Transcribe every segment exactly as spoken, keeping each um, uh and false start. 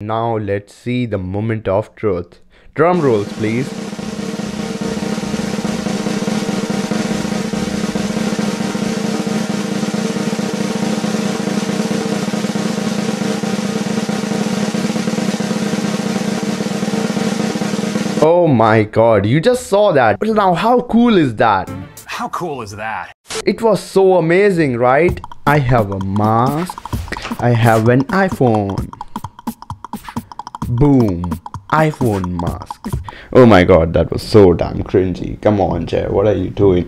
Now let's see the moment of truth. Drum rolls, please. Oh my god, you just saw that. But now how cool is that? How cool is that? It was so amazing, right? I have a mask. I have an iPhone. Boom, iPhone mask. Oh my god, that was so damn cringy. Come on, Jay, what are you doing?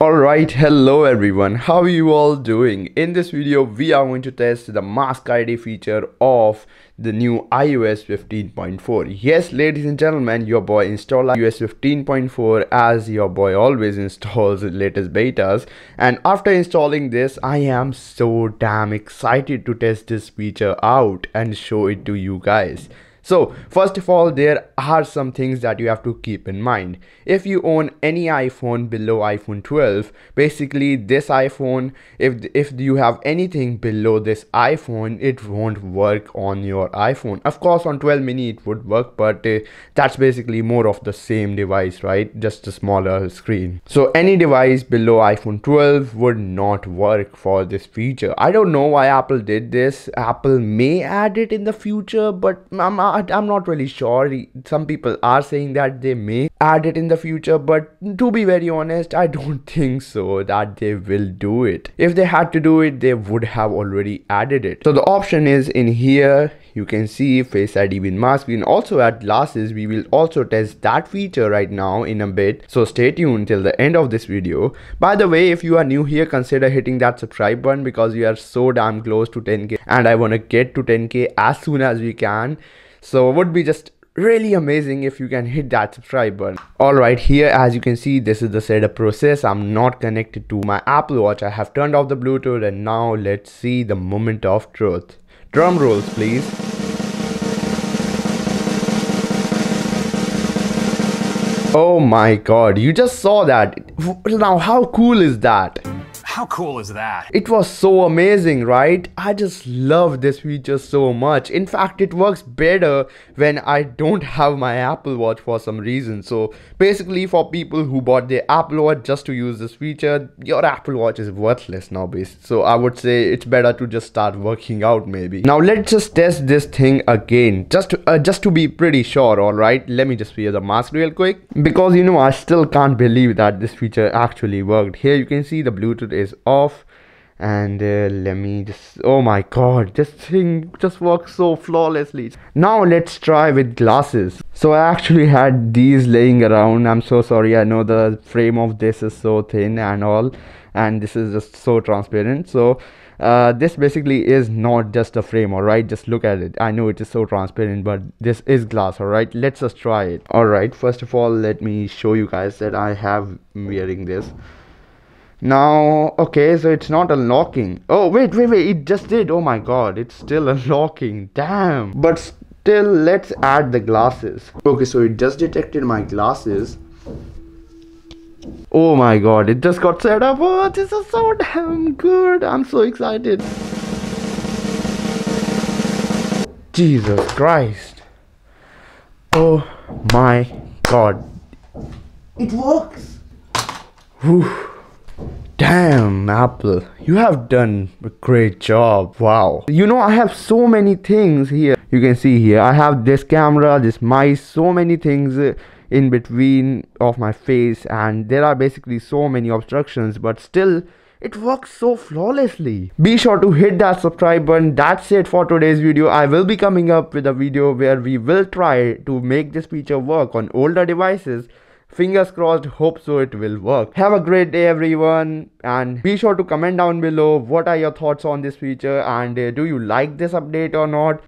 Alright, hello everyone, how are you all doing? In this video, we are going to test the mask I D feature of the new i O S fifteen point four. Yes, ladies and gentlemen, your boy installed i O S fifteen point four as your boy always installs the latest betas. And after installing this, I am so damn excited to test this feature out and show it to you guys. So first of all, there are some things that you have to keep in mind. If you own any iPhone below iPhone twelve, basically this iPhone, if if you have anything below this iPhone, it won't work on your iPhone. Of course, on twelve mini it would work, but uh, that's basically more of the same device, right? Just a smaller screen. So any device below iPhone twelve would not work for this feature. I don't know why Apple did this. Apple may add it in the future, but I'm not I'm not really sure. Some people are saying that they may add it in the future, but to be very honest, I don't think so that they will do it. If they had to do it, they would have already added it. So the option is in here. You can see Face I D with mask. We can also add glasses. We will also test that feature right now in a bit. So stay tuned till the end of this video. By the way, if you are new here, consider hitting that subscribe button because we are so damn close to ten K and I want to get to ten K as soon as we can. So it would be just really amazing if you can hit that subscribe button. Alright, here as you can see, this is the setup process. I'm not connected to my Apple Watch. I have turned off the Bluetooth and now let's see the moment of truth. Drum rolls, please. Oh my god, you just saw that. Now how cool is that? How cool is that? It was so amazing, right? I just love this feature so much. In fact, it works better when I don't have my Apple Watch for some reason. So basically, for people who bought their Apple Watch just to use this feature, your Apple Watch is worthless now, basically. So I would say it's better to just start working out, maybe. Now let's just test this thing again, just to, uh, just to be pretty sure. All right, let me just wear the mask real quick because you know I still can't believe that this feature actually worked. Here you can see the Bluetooth is off and uh, let me just, oh my god, this thing just works so flawlessly. Now let's try with glasses. So I actually had these laying around. I'm so sorry, I know the frame of this is so thin and all, and this is just so transparent. So uh, this basically is not just a frame, alright? Just look at it. I know it is so transparent, but this is glass, alright? Let's just try it. Alright, first of all, let me show you guys that I have wearing this. Now, okay, so it's not unlocking. Oh, wait, wait, wait, it just did. Oh my god, it's still unlocking. Damn. But still, let's add the glasses. Okay, so it just detected my glasses. Oh my god, it just got set up. Oh, this is so damn good. I'm so excited. Jesus Christ. Oh my god. It works. Whew. Damn, Apple, you have done a great job. Wow. You know, I have so many things here. You can see here, I have this camera, this mice, so many things uh, in between of my face, and there are basically so many obstructions, but still, it works so flawlessly. Be sure to hit that subscribe button. That's it for today's video. I will be coming up with a video where we will try to make this feature work on older devices. Fingers crossed, hope so it will work. Have a great day everyone, and be sure to comment down below what are your thoughts on this feature, and uh, do you like this update or not?